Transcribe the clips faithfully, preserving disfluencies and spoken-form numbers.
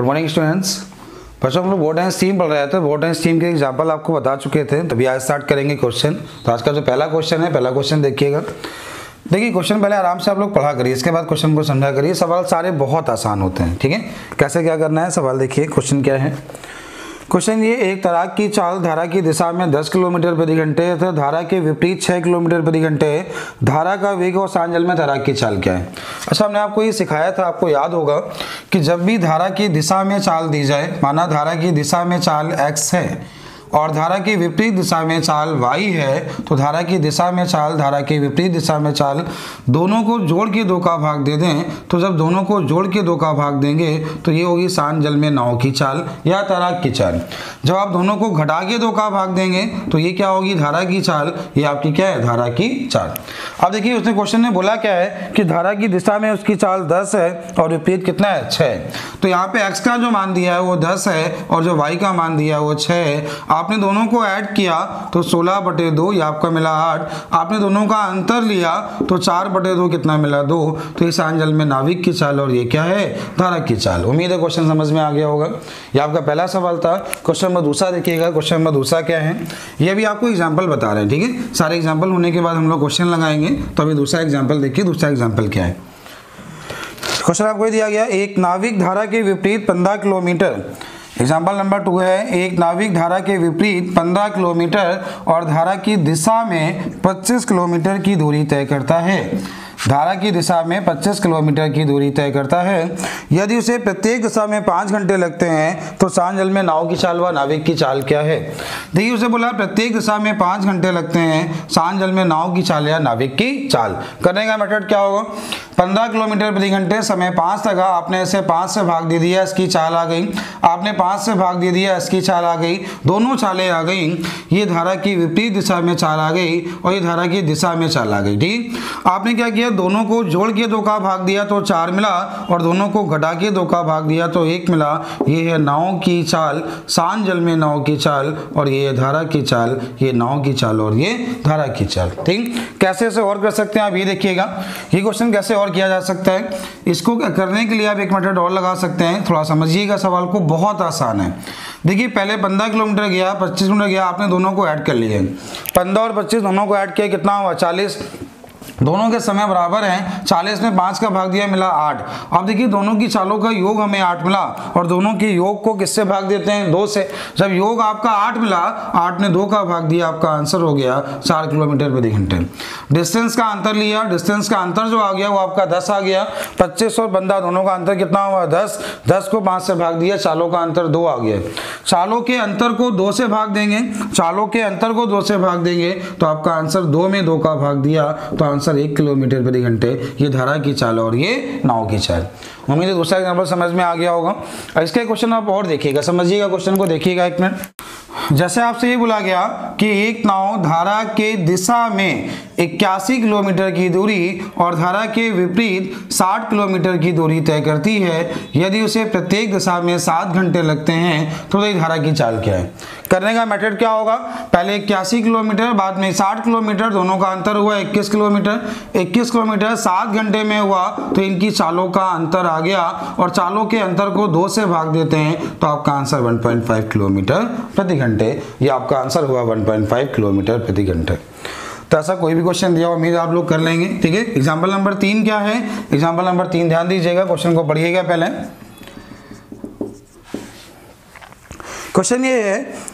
Good morning students. First हम लोग board and stream पढ़ रहे थे। बोर्ड एंड स्ट्रीम के एग्जाम्पल आपको बता चुके थे, तभी आज स्टार्ट करेंगे क्वेश्चन। तो आज का जो पहला क्वेश्चन है, पहला क्वेश्चन देखिएगा। देखिए क्वेश्चन पहले आराम से आप लोग पढ़ा करिए, इसके बाद क्वेश्चन को समझा करिए। सवाल सारे बहुत आसान होते हैं, ठीक है। कैसे क्या करना है सवाल देखिए। क्वेश्चन क्या है, क्वेश्चन ये, एक तैराक की चाल धारा की दिशा में दस किलोमीटर प्रति घंटे तथा धारा के विपरीत छह किलोमीटर प्रति घंटे है। धारा का वेग और सांजल में तैराक की चाल क्या है। अच्छा, हमने आपको ये सिखाया था, आपको याद होगा कि जब भी धारा की दिशा में चाल दी जाए, माना धारा की दिशा में चाल x है और धारा की विपरीत दिशा में चाल y है, तो धारा की दिशा में चाल, धारा की विपरीत दिशा में चाल, दोनों को जोड़ के दो का भाग दे दें। तो जब दोनों को जोड़ के दो का भाग देंगे तो ये होगी सान जल में नाव की चाल या तैराक की चाल। जब आप दोनों को घटा के दो का भाग देंगे तो ये क्या होगी, धारा की चाल। ये आपकी क्या है, धारा की चाल। अब देखिए उसने क्वेश्चन ने बोला क्या है कि धारा की दिशा में उसकी चाल दस है और विपरीत कितना है, छः। तो यहाँ पे एक्स का जो मान दिया है वो दस है और जो वाई का मान दिया है वो छः है। आपने दोनों को ऐड किया तो सोलह बटे दो, ये आपका मिला आठ। आपने दोनों का अंतर लिया तो चार बटे दो कितना मिला, दो। तो ये सांजल में नाविक की चाल और ये क्या है, धारा की चाल। उम्मीद है क्वेश्चन समझ में आ गया होगा। ये आपका पहला सवाल था। क्वेश्चन नंबर दूसरा देखिएगा। क्वेश्चन नंबर दूसरा क्या है, ये भी आपको एग्जाम्पल बता रहे हैं, ठीक है। सारे एग्जाम्पल होने के बाद हम लोग क्वेश्चन लगाएंगे। तो अभी दूसरा एग्जाम्पल देखिए, दूसरा एग्जाम्पल क्या है। क्वेश्चन आपको दिया गया, एक नाविक धारा के विपरीत पंद्रह किलोमीटर, एग्जाम्पल नंबर टू है, एक नाविक धारा के विपरीत पंद्रह किलोमीटर और धारा की दिशा में पच्चीस किलोमीटर की दूरी तय करता है। धारा की दिशा में पच्चीस किलोमीटर की दूरी तय करता है। यदि उसे प्रत्येक दिशा में पाँच घंटे लगते हैं तो सांजल में नाव की चाल व नाविक की चाल क्या है। देखिए उसे बोला प्रत्येक दिशा में पाँच घंटे लगते हैं, सांजल में नाव की चाल या नाविक की चाल। करने का मेथड क्या होगा, पंद्रह किलोमीटर प्रति घंटे, समय पाँच लगा, आपने इसे पाँच से भाग दे दिया, इसकी चाल आ गई। आपने पाँच से भाग दे दिया, इसकी चाल आ गई। दोनों चालें आ गई। ये धारा की विपरीत दिशा में चाल आ गई और ये धारा की दिशा में चाल आ गई, ठीक। आपने क्या किया, दोनों को जोड़ के दो का भाग दिया तो चार मिला और दोनों को घटा के दो का भाग दिया तो एक मिला। ये है नाव की चाल, सांजल में नाव की चाल, और ये है धारा की चाल। ये नाव की चाल और ये धारा की चाल, ठीक। कैसे इसे और कर सकते हैं आप ये देखिएगा, ये क्वेश्चन कैसे और किया जा सकता है। इसको करने के लिए आप एक मेथड और लगा सकते हैं। थोड़ा समझिएगा सवाल को, बहुत आसान है। देखिए पहले पंद्रह किलोमीटर गया, पच्चीस किलोमीटर गया, आपने दोनों को ऐड कर लिए। पंद्रह और पच्चीस दोनों को ऐड किया, कितना हुआ, चालीस। दोनों के समय बराबर हैं, चालीस में पाँच का भाग दिया, मिला आठ। अब देखिए दोनों की चालों का योग हमें आठ मिला और दोनों के योग को किससे भाग देते हैं, दो से। जब योग आपका आठ मिला, आठ ने दो का भाग दिया, आपका आंसर हो गया चार किलोमीटर प्रति घंटे। डिस्टेंस का अंतर लिया, डिस्टेंस का अंतर जो आ गया वो आपका दस आ गया। पच्चीस और पंद्रह दोनों का अंतर कितना हुआ, दस। दस को पाँच से भाग दिया, चालों का अंतर दो आ गया। चालों के अंतर को दो से भाग देंगे, चालों के अंतर को दो से भाग देंगे तो आपका आंसर दो में दो का भाग दिया तो आंसर एक किलोमीटर प्रति घंटे। ये धारा की चाल और ये नाव की चाल। उम्मीद है दूसरा एग्जाम्पल समझ में आ गया होगा। इसके क्वेश्चन आप और देखिएगा, समझिएगा क्वेश्चन को, देखिएगा एक मिनट। जैसे आपसे ये बोला गया कि एक नाव धारा के दिशा में इक्यासी किलोमीटर की दूरी और धारा के विपरीत साठ किलोमीटर की दूरी तय करती है। यदि उसे प्रत्येक दिशा में सात घंटे लगते हैं तो ये धारा की चाल क्या है। करने का मेथड क्या होगा, पहले इक्यासी किलोमीटर, बाद में साठ किलोमीटर, दोनों का अंतर हुआ इक्कीस किलोमीटर। इक्कीस किलोमीटर सात घंटे में हुआ तो इनकी चालों का अंतर आ गया और चालों के अंतर को दो से भाग देते हैं तो आपका आंसर एक पॉइंट पाँच किलोमीटर प्रति घंटे। ये आपका आंसर हुआ एक पॉइंट पाँच किलोमीटर प्रति घंटे। तो ऐसा कोई भी क्वेश्चन दिया, उम्मीद आप लोग कर लेंगे, ठीक है। एग्जाम्पल नंबर तीन क्या है, एग्जाम्पल नंबर तीन ध्यान दीजिएगा, क्वेश्चन को पढ़िएगा। पहले क्वेश्चन ये है,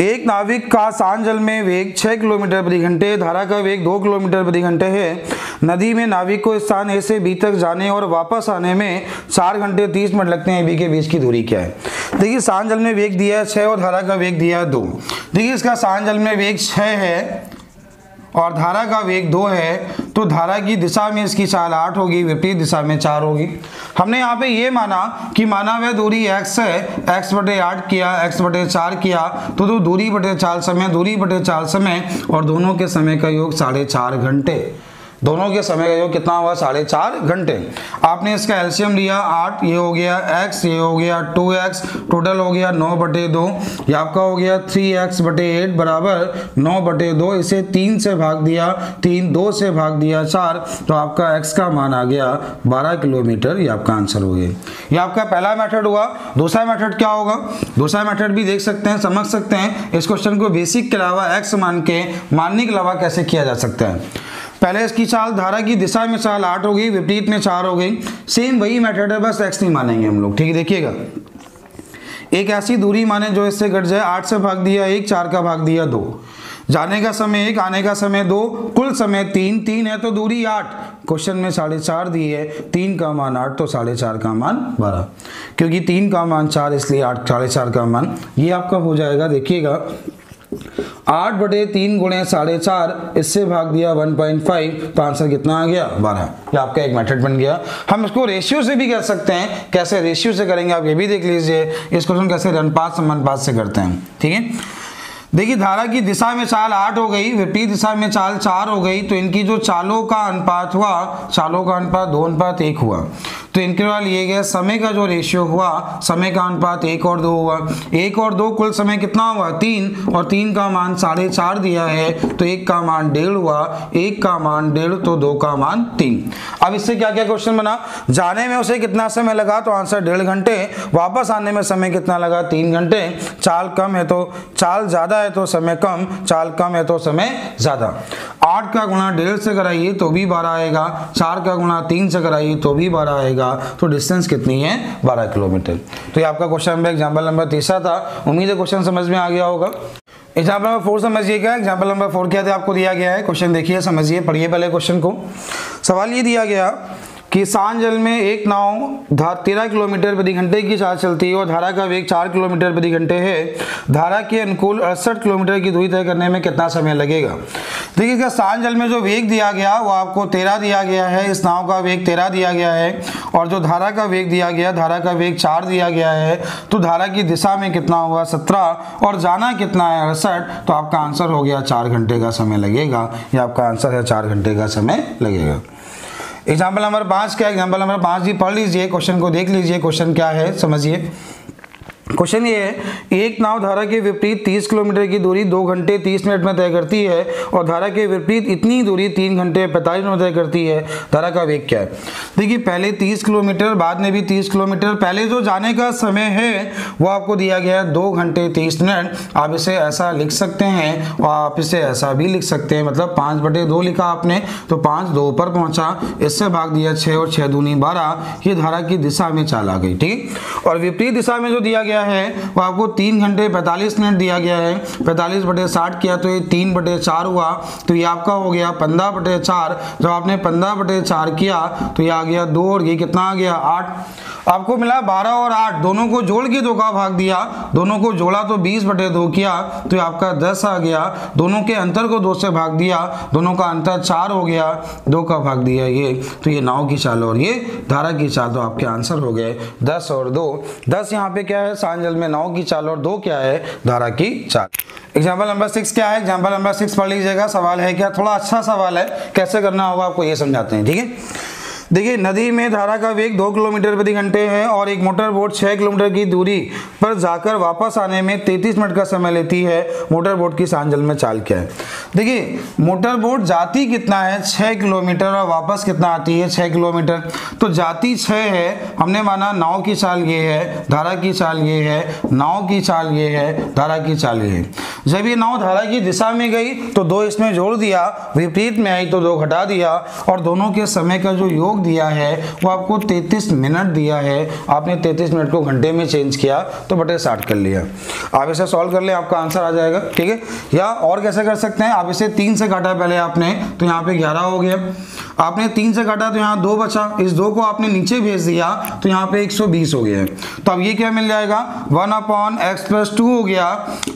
एक नाविक का सांजल में वेग छह किलोमीटर प्रति घंटे, धारा का वेग दो किलोमीटर प्रति घंटे है। नदी में नाविक को स्थान ए से बी तक जाने और वापस आने में चार घंटे तीस मिनट लगते हैं। बी के बीच की दूरी क्या है। देखिए सांजल में वेग दिया है छः और धारा का वेग दिया है दो। देखिए इसका सांजल में वेग छः है और धारा का वेग दो है, तो धारा की दिशा में इसकी चाल आठ होगी, विपरीत दिशा में चार होगी। हमने यहाँ पे ये माना कि माना वह दूरी x है, x बटे आठ किया, x बटे चार किया, तो तो दूरी बटे चाल समय, दूरी बटे चाल समय और दोनों के समय का योग साढ़े चार घंटे। दोनों के समय का योग कितना हुआ, साढ़े चार घंटे। आपने इसका एलसीएम लिया आठ, ये हो गया एक्स, ये हो गया टू एक्स, टोटल हो गया नौ बटे दो, ये आपका हो गया थ्री एक्स बटे एट बराबर नौ बटे दो। इसे तीन से भाग दिया तीन, दो से भाग दिया चार, तो आपका एक्स का मान आ गया बारह किलोमीटर, ये आपका आंसर हो गया। ये आपका पहला मेथड हुआ। दूसरा मेथड क्या होगा, दूसरा मेथड भी देख सकते हैं, समझ सकते हैं। इस क्वेश्चन को बेसिक के अलावा एक्स मान के मानने के अलावा कैसे किया जा सकता है। पहले इसकी चाल धारा की दिशा में चाल आठ हो गई, विपरीत में चार हो गई। सेम वही मेथड है, बस एक्स नहीं मानेंगे हम लोग, ठीक है। देखिएगा, एक ऐसी दूरी माने जो इससे घट जाए। आठ से भाग दिया एक, चार का भाग दिया दो, जाने का समय एक, आने का समय दो, कुल समय तीन, तीन है तो दूरी आठ। क्वेश्चन में साढ़े चार दी है, तीन का मान आठ तो साढ़े चार का मान बारह, क्योंकि तीन का मान चार इसलिए आठ, साढ़े चार का मान ये आपका हो जाएगा। देखिएगा आठ बटे तीन गुणे साढ़े चार, इससे भाग दिया वन पॉइंट फाइव, तो आंसर कितना आ गया बारह। ये आपका एक मेथड बन गया। हम इसको रेशियो से भी कर सकते हैं, कैसे रेशियो से करेंगे आप ये भी देख लीजिए। इस क्वेश्चन कैसे अनुपात समानुपात से करते हैं, ठीक है। देखिए धारा की दिशा में चाल आठ हो गई, विपरीत दिशा में चाल चार हो गई, तो इनकी जो चालों का अनुपात हुआ, चालों का अनुपात दो अनुपात एक हुआ, तो इनके द्वारा लिए गए समय का जो रेशियो हुआ, समय का अनुपात एक और दो हुआ। एक और दो कुल समय कितना हुआ तीन, और तीन का मान साढ़े चार दिया है तो एक का मान डेढ़ हुआ, एक का मान डेढ़ तो दो का मान तीन। अब इससे क्या क्या क्वेश्चन बना, जाने में उसे कितना समय लगा तो आंसर डेढ़ घंटे, वापस आने में समय कितना लगा तीन घंटे। चाल कम है तो चाल ज़्यादा है तो समय कम, चाल कम है तो समय ज्यादा। आठ का गुणा डेढ़ से कराइए तो भी बारह आएगा, चार का गुणा तीन से कराइए तो भी बारह आएगा, तो डिस्टेंस कितनी है बारह किलोमीटर। तो ये आपका क्वेश्चन नंबर एग्जाम्पल नंबर तीसरा था। उम्मीद है क्वेश्चन समझ में आ गया होगा। एग्जाम्पल नंबर फोर समझिएगा। एग्जाम्पल नंबर फोर क्या था आपको दिया गया है, क्वेश्चन देखिए, समझिए, पढ़िए पहले क्वेश्चन को। सवाल ये दिया गया कि सांजल में एक नाव तेरह किलोमीटर प्रति घंटे की चाल चलती है और धारा का वेग चार किलोमीटर प्रति घंटे है। धारा के अनुकूल अड़सठ किलोमीटर की दूरी तय करने में कितना समय लगेगा। देखिएगा सांजल में जो वेग दिया गया वो आपको तेरह दिया गया है, इस नाव का वेग तेरह दिया गया है, और जो धारा का वेग दिया गया, धारा का वेग चार दिया गया है, तो धारा की दिशा में कितना हुआ सत्रह और जाना कितना है अड़सठ, तो आपका आंसर हो गया चार घंटे का समय लगेगा। ये आपका आंसर है, चार घंटे का समय लगेगा। एग्जाम्पल नंबर पाँच का, एग्जाम्पल नंबर पाँच जी पढ़ लीजिए, क्वेश्चन को देख लीजिए, क्वेश्चन क्या है समझिए। क्वेश्चन ये है, एक नाव धारा के विपरीत तीस किलोमीटर की दूरी दो घंटे तीस मिनट में तय करती है और धारा के विपरीत इतनी दूरी तीन घंटे पैंतालीस मिनट में तय करती है। धारा का वेग क्या है, देखिए पहले तीस किलोमीटर, बाद में भी तीस किलोमीटर। पहले जो जाने का समय है वो आपको दिया गया है दो घंटे तीस मिनट। आप इसे ऐसा लिख सकते हैं और आप इसे ऐसा भी लिख सकते हैं, मतलब पाँच बटे दो लिखा आपने तो पाँच दो पर पहुँचा, इससे भाग दिया छः और छः दूनी बारह, ये धारा की दिशा में चाल आ गई, ठीक है। और विपरीत दिशा में जो दिया गया है वो आपको तीन घंटे पैंतालीस मिनट दिया गया है, पैंतालीस बटे साठ किया तो ये तीन बटे चार हुआ, तो ये आपका हो गया पंद्रह बटे चार। जब आपने पंद्रह बटे चार किया तो ये आ गया दो और ये कितना आ गया आठ, आपको मिला बारह और आठ, दोनों को जोड़ के दो का भाग दिया, दोनों को जोड़ा तो बीस बटे दो किया तो ये आपका दस आ गया, दोनों के अंतर को दो से भाग दिया, दोनों का अंतर चार हो गया, दो का भाग दिया ये, तो ये नाव की चाल और ये धारा की चाल, तो आपके आंसर हो गए दस और दो। दस यहाँ पे क्या है सांजल में नाव की चाल और दो क्या है धारा की चाल। एग्जाम्पल नंबर सिक्स क्या है, एग्जाम्पल नंबर सिक्स पढ़ लीजिएगा। सवाल है क्या, थोड़ा अच्छा सवाल है, कैसे करना होगा आपको ये समझाते हैं, ठीक है। देखिए नदी में धारा का वेग दो किलोमीटर प्रति घंटे है और एक मोटर बोट छः किलोमीटर की दूरी पर जाकर वापस आने में तैंतीस मिनट का समय लेती है। मोटर बोट की सांजल में चाल क्या है, देखिए मोटर बोट जाती कितना है छः किलोमीटर और वापस कितना आती है छः किलोमीटर, तो जाती छः है, हमने माना नाव की चाल ये है, धारा की चाल ये है, नाव की चाल ये है, धारा की चाल ये है। जब ये नाव धारा की दिशा में गई तो दो इसमें जोड़ दिया, विपरीत में आई तो दो घटा दिया, और दोनों के समय का जो योग दिया है वो आपको तैंतीस मिनट दिया है, आपने तैंतीस मिनट को घंटे में चेंज किया तो बटे साठ कर लिया। आप इसे सॉल्व कर ले, आपका आंसर आ जाएगा, ठीक है। या और कैसे कर सकते हैं, आप इसे तीन से काटा पहले आपने तो यहाँ पे ग्यारह हो गया, आपने तीन से काटा तो यहाँ दो बचा, इस दो को आपने नीचे भेज दिया तो यहाँ पे एक सौ बीस हो गया। तो अब ये क्या मिल जाएगा one upon X plus two हो गया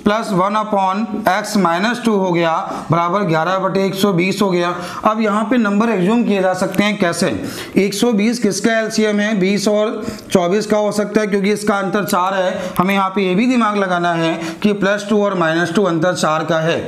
plus one upon X minus two हो गया बराबर ग्यारह बटे एक सौ बीस हो गया। अब यहाँ पे नंबर एग्ज्यूम किए जा सकते हैं, कैसे एक सौ बीस किसका एलसीएम है बीस और चौबीस का हो सकता है क्योंकि इसका अंतर चार है। हमें यहाँ पे ये भी दिमाग लगाना है कि प्लस टू और माइनस टू अंतर चार का है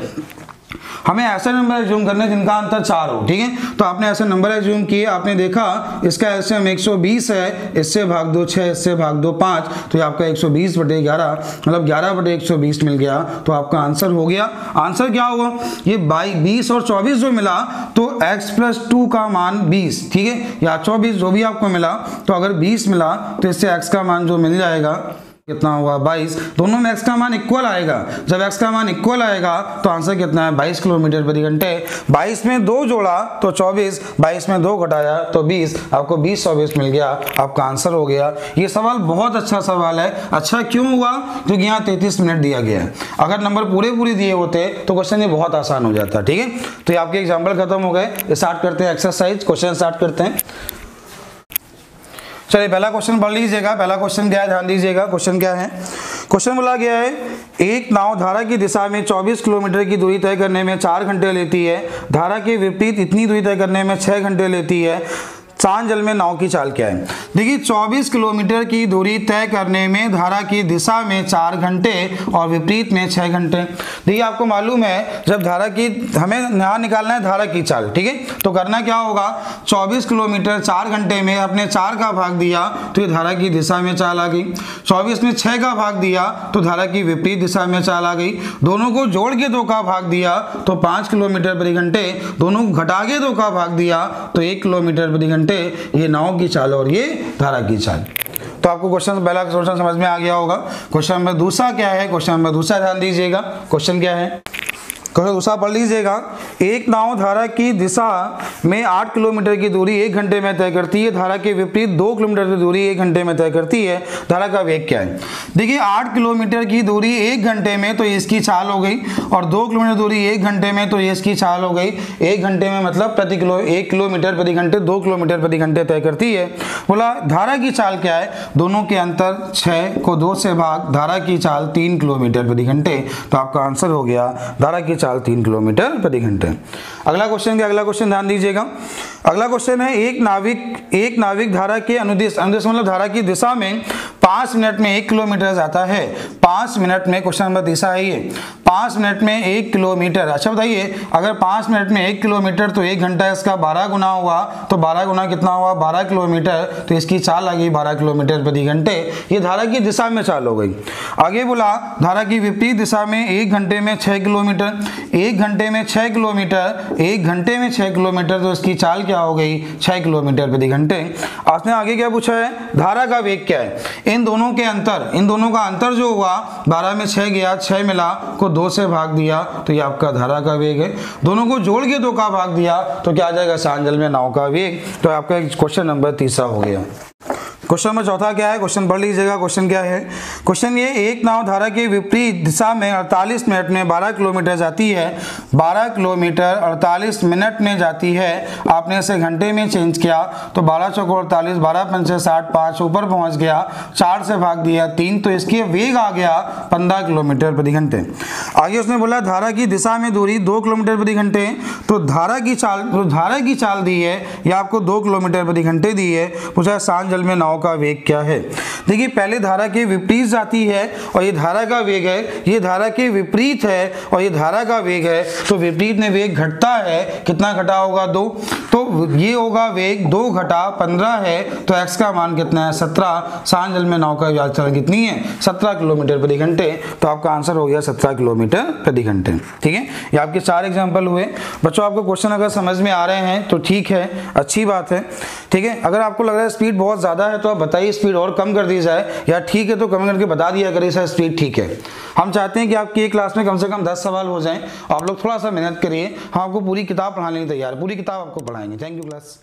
हमें ऐसे नंबर एज्यूम करने जिनका अंतर चार हो, ठीक है। तो आपने ऐसे नंबर एज्यूम किए, आपने देखा इसका एलसीएम एक सौ बीस है, इससे भाग दो छः, इससे भाग दो पाँच, तो ये आपका एक सौ बीस बटे ग्यारह मतलब ग्यारह बटे एक सौ बीस मिल गया। तो आपका आंसर हो गया, आंसर क्या होगा ये बाई बीस और चौबीस जो मिला तो x प्लस टू का मान बीस, ठीक है, या चौबीस जो भी आपको मिला, तो अगर बीस मिला तो इससे x का मान जो मिल जाएगा कितना होगा बाईस। दोनों में x का मान इक्वल आएगा, जब x का मान इक्वल आएगा तो आंसर कितना है बाईस किलोमीटर प्रति घंटे। बाईस में दो जोड़ा तो चौबीस, बाईस में दो घटाया तो बीस, आपको बीस चौबीस मिल गया, आपका आंसर हो गया। ये सवाल बहुत अच्छा सवाल है। अच्छा क्यों हुआ, क्योंकि यहाँ तैंतीस मिनट दिया गया है। अगर नंबर पूरे पूरे दिए होते तो क्वेश्चन ये बहुत आसान हो जाता, ठीक है। तो ये आपके एग्जाम्पल खत्म हो गए, स्टार्ट करते हैं एक्सरसाइज, क्वेश्चन स्टार्ट करते हैं। चलिए पहला क्वेश्चन पढ़ लीजिएगा। पहला क्वेश्चन क्या है, ध्यान दीजिएगा क्वेश्चन क्या है। क्वेश्चन बोला गया है एक नाव धारा की दिशा में चौबीस किलोमीटर की दूरी तय करने में चार घंटे लेती है, धारा के विपरीत इतनी दूरी तय करने में छः घंटे लेती है, शांत जल में नाव की चाल क्या है। देखिए चौबीस किलोमीटर की दूरी तय करने में धारा की दिशा में चार घंटे और विपरीत में छः घंटे। देखिए आपको मालूम है जब धारा की हमें यहाँ निकालना है धारा की चाल, ठीक है। तो करना क्या होगा, चौबीस किलोमीटर चार घंटे में अपने चार का भाग दिया तो ये धारा की दिशा में चाल आ गई, चौबीस में छः का भाग दिया तो धारा की विपरीत दिशा में चाल आ गई, दोनों को जोड़ के दो का भाग दिया तो पाँच किलोमीटर प्रति घंटे, दोनों को घटा के दो का भाग दिया तो एक किलोमीटर प्रति घंटे, ये नाव की चाल और ये धारा की चाल। तो आपको क्वेश्चन पहला क्वेश्चन समझ में आ गया होगा। क्वेश्चन नंबर दूसरा क्या है, क्वेश्चन नंबर दूसरा ध्यान दीजिएगा क्वेश्चन क्या है। क्वेश्चन दूसरा पढ़ लीजिएगा, एक नाव धारा की दिशा में आठ किलोमीटर की दूरी एक घंटे में तय करती है, धारा के विपरीत दो किलोमीटर की दूरी एक घंटे में तय करती है, धारा का वेग क्या है। देखिए आठ किलोमीटर की दूरी एक घंटे में तो इसकी चाल हो गई, और दो किलोमीटर दूरी एक घंटे में तो इसकी चाल हो गई। एक घंटे में मतलब प्रति किलो एक किलोमीटर प्रति घंटे, दो किलोमीटर प्रति घंटे तय करती है। बोला धारा की चाल क्या है, दोनों के अंतर छः को दो से भाग, धारा की चाल तीन किलोमीटर प्रति घंटे। तो आपका आंसर हो गया धारा की चाल तीन किलोमीटर प्रति घंटे। अगला क्वेश्चन क्या, अगला क्वेश्चन ध्यान दीजिएगा। अगला क्वेश्चन है एक नाविक एक नाविक धारा के अनुदेश अनुदेश मतलब धारा की दिशा में पाँच मिनट में एक किलोमीटर जाता है। पाँच मिनट में, क्वेश्चन नंबर दिशा है ये, पाँच मिनट में एक किलोमीटर। अच्छा बताइए अगर पाँच मिनट में एक किलोमीटर तो एक घंटा इसका बारह गुना हुआ, तो बारह गुना कितना हुआ बारह किलोमीटर, तो इसकी चाल आ गई बारह किलोमीटर प्रति घंटे, ये धारा की दिशा में चाल हो गई। आगे बोला धारा की विपरीत दिशा में एक घंटे में छः किलोमीटर, एक घंटे में छः किलोमीटर, एक घंटे में छः किलोमीटर तो इसकी चाल क्या हो गई छः किलोमीटर प्रति घंटे। आपने आगे क्या पूछा है, धारा का वेग क्या है। इन दोनों के अंतर, इन दोनों का अंतर जो हुआ बारह में छः गया, छः मिला को दो से भाग दिया तो ये आपका धारा का वेग है, दोनों को जोड़ के दो का भाग दिया तो क्या आ जाएगा शांत जल में नाव का वेग। तो आपका क्वेश्चन नंबर तीसरा हो गया। क्वेश्चन नंबर चौथा क्या है, क्वेश्चन पढ़ लीजिएगा क्वेश्चन क्या है। क्वेश्चन ये एक नाव धारा के विपरीत दिशा में अड़तालीस मिनट में बारह किलोमीटर जाती है, बारह किलोमीटर अड़तालीस मिनट में जाती है, आपने इसे घंटे में चेंज किया तो बारह चौको अड़तालीस, बारह पंचे साठ, पाँच ऊपर पहुंच गया, चार से भाग दिया तीन तो इसकी वेग आ गया पंद्रह किलोमीटर प्रति घंटे। आगे उसने बोला धारा की दिशा में दूरी दो किलोमीटर प्रति घंटे, तो धारा की चाल तो धारा की चाल दी है या आपको दो किलोमीटर प्रति घंटे दी है। पूछा शांत जल में नाव का वेग क्या है। देखिए पहले धारा के विपरीत जाती है और ये धारा का वेग है, ये धारा के विपरीत है और ये धारा का वेग है, तो विपरीत में वेग घटता है, कितना घटा होगा दो, तो ये होगा वेग दो घटा पंद्रह है, तो x का मान कितना है सत्रह, शांत जल में नाव का यात्रा कितनी है सत्रह किलोमीटर प्रति घंटे। तो आपका आंसर हो गया सत्रह किलोमीटर प्रति घंटे, ठीक है। ये आपके चार एग्जाम्पल हुए बच्चों। आपको क्वेश्चन अगर समझ में आ रहे हैं तो ठीक है, अच्छी बात है, ठीक है। अगर आपको लग रहा है स्पीड बहुत ज़्यादा है तो आप बताइए स्पीड और कम कर दी जाए, या ठीक है तो कम करके बता दिया करिए सर स्पीड ठीक है। हम चाहते हैं कि आपकी एक क्लास में कम से कम दस सवाल हो जाएं। आप लोग थोड़ा सा मेहनत करिए, हम आपको पूरी किताब पढ़ाने के लिए तैयार, पूरी किताब आपको पढ़ाएंगे। Thank you class.